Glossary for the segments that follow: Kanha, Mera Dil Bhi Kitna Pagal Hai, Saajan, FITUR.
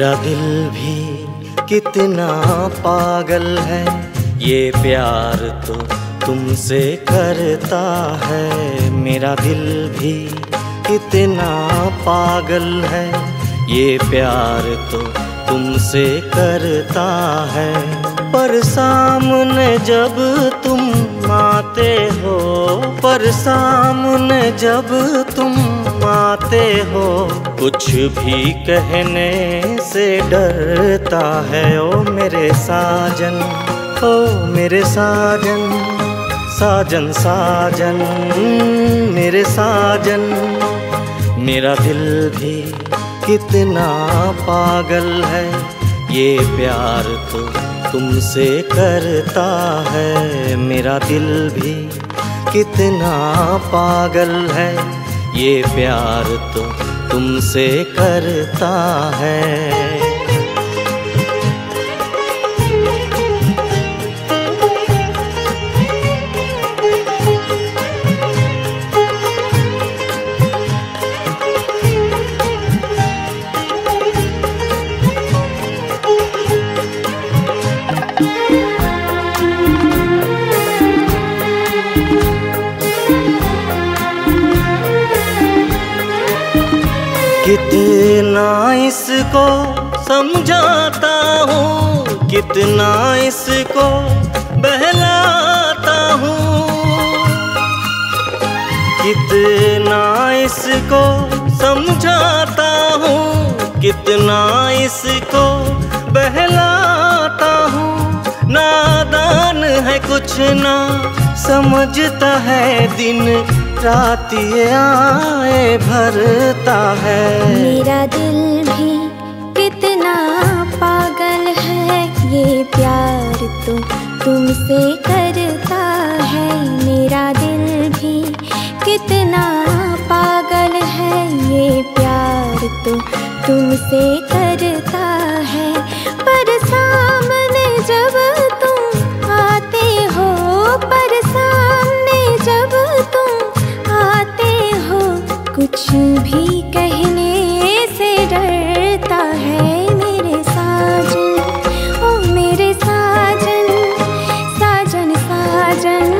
मेरा दिल भी कितना पागल है, ये प्यार तो तुमसे करता है। मेरा दिल भी कितना पागल है, ये प्यार तो तुमसे करता है। पर सामने जब तुम आते हो, पर सामने जब तुम आते हो, कुछ भी कहने से डरता है। ओ मेरे साजन, ओ मेरे साजन, साजन साजन मेरे साजन, मेरा दिल भी कितना पागल है, ये प्यार तो तुमसे करता है। मेरा दिल भी कितना पागल है, ये प्यार तो तुमसे करता है। कितना इसको समझाता हूँ, कितना इसको बहलाता हूँ, कितना इसको समझाता हूँ, कितना इसको बहलाता हूँ। नादान है कुछ ना समझता है, दिन रात ये आए भरता है। मेरा दिल भी कितना पागल है, ये प्यार तो तुमसे करता है। मेरा दिल भी कितना पागल है, ये प्यार तो तुमसे करता है। पर सामने जब तुम आते हो, पर सामने जब तुम आते हो, कुछ भी कहने से डरता है। मेरे साजन, ओ मेरे साजन, साजन साजन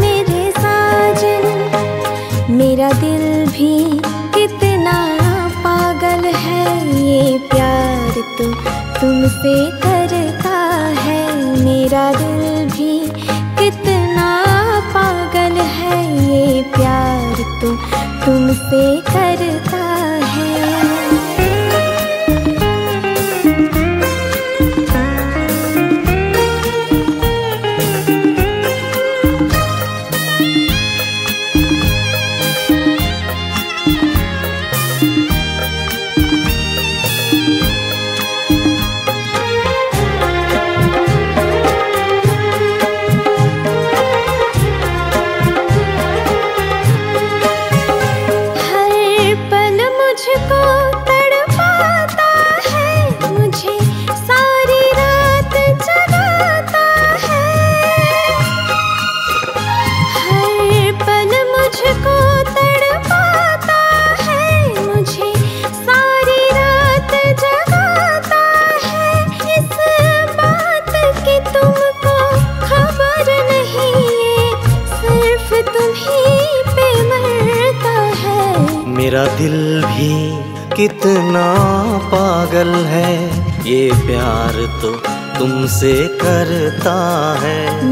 मेरे साजन, मेरा दिल भी कितना पागल है, ये प्यार तो तुमसे करता है। मेरा दिल भी कितना पागल है, ये प्यार तो तुमसे करता है।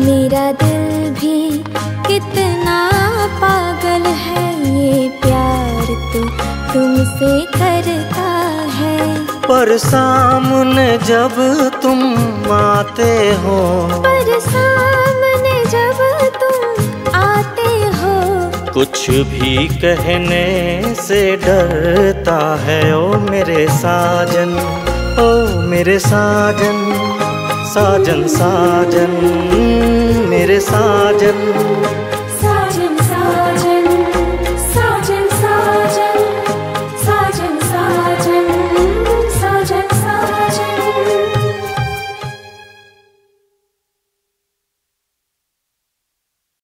मेरा दिल भी कितना पागल है, ये प्यार तो तुमसे करता है। मेरा दिल भी कितना पागल है, ये प्यार तो तुमसे करता है। पर सामने जब तुम आते हो, पर सामने जब तुम आते हो, कुछ भी कहने से डरता है। ओ मेरे साजन, ओ मेरे साजन, साजन साजन मेरे साजन,